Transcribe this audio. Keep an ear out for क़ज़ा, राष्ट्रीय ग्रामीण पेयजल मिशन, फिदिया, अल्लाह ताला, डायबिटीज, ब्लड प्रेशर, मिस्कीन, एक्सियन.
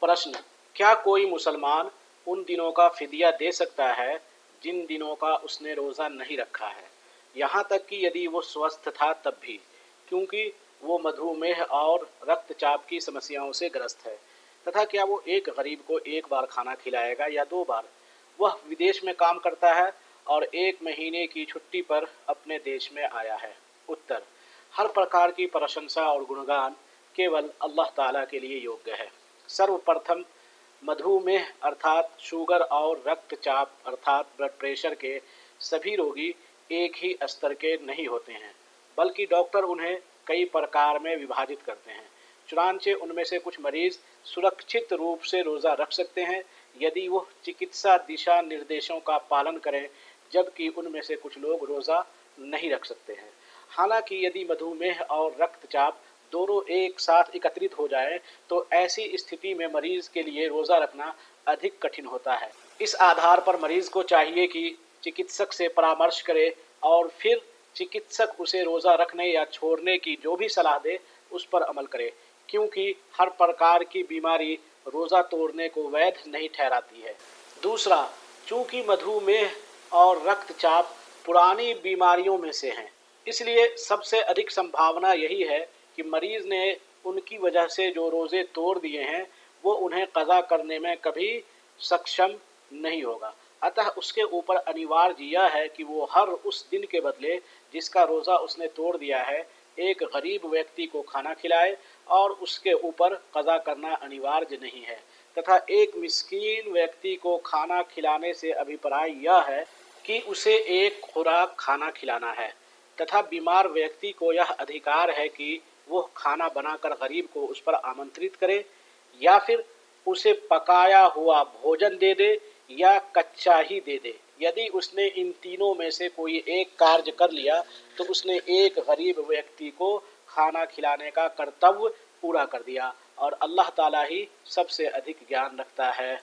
प्रश्न, क्या कोई मुसलमान उन दिनों का फिदिया दे सकता है जिन दिनों का उसने रोज़ा नहीं रखा है, यहाँ तक कि यदि वो स्वस्थ था तब भी, क्योंकि वो मधुमेह और रक्तचाप की समस्याओं से ग्रस्त है, तथा क्या वो एक गरीब को एक बार खाना खिलाएगा या दो बार? वह विदेश में काम करता है और एक महीने की छुट्टी पर अपने देश में आया है। उत्तर, हर प्रकार की प्रशंसा और गुणगान केवल अल्लाह ताला के लिए योग्य है। सर्वप्रथम मधुमेह अर्थात शुगर और रक्तचाप अर्थात ब्लड प्रेशर के सभी रोगी एक ही स्तर के नहीं होते हैं, बल्कि डॉक्टर उन्हें कई प्रकार में विभाजित करते हैं। चुनांचे उनमें से कुछ मरीज सुरक्षित रूप से रोज़ा रख सकते हैं यदि वह चिकित्सा दिशा निर्देशों का पालन करें, जबकि उनमें से कुछ लोग रोज़ा नहीं रख सकते हैं। हालांकि यदि मधुमेह और रक्तचाप दोनों एक साथ एकत्रित हो जाए तो ऐसी स्थिति में मरीज के लिए रोज़ा रखना अधिक कठिन होता है। इस आधार पर मरीज को चाहिए कि चिकित्सक से परामर्श करे और फिर चिकित्सक उसे रोज़ा रखने या छोड़ने की जो भी सलाह दे उस पर अमल करे, क्योंकि हर प्रकार की बीमारी रोज़ा तोड़ने को वैध नहीं ठहराती है। दूसरा, चूँकि मधुमेह और रक्तचाप पुरानी बीमारियों में से हैं, इसलिए सबसे अधिक संभावना यही है कि मरीज़ ने उनकी वजह से जो रोज़े तोड़ दिए हैं वो उन्हें क़ज़ा करने में कभी सक्षम नहीं होगा। अतः उसके ऊपर अनिवार्य यह है कि वो हर उस दिन के बदले जिसका रोज़ा उसने तोड़ दिया है एक गरीब व्यक्ति को खाना खिलाए और उसके ऊपर क़ज़ा करना अनिवार्य नहीं है, तथा एक मिस्कीन व्यक्ति को खाना खिलाने से अभिप्राय यह है कि उसे एक खुराक खाना खिलाना है, तथा बीमार व्यक्ति को यह अधिकार है कि वह खाना बनाकर गरीब को उस पर आमंत्रित करे या फिर उसे पकाया हुआ भोजन दे दे या कच्चा ही दे दे। यदि उसने इन तीनों में से कोई एक कार्य कर लिया तो उसने एक गरीब व्यक्ति को खाना खिलाने का कर्तव्य पूरा कर दिया, और अल्लाह ताला ही सबसे अधिक ज्ञान रखता है।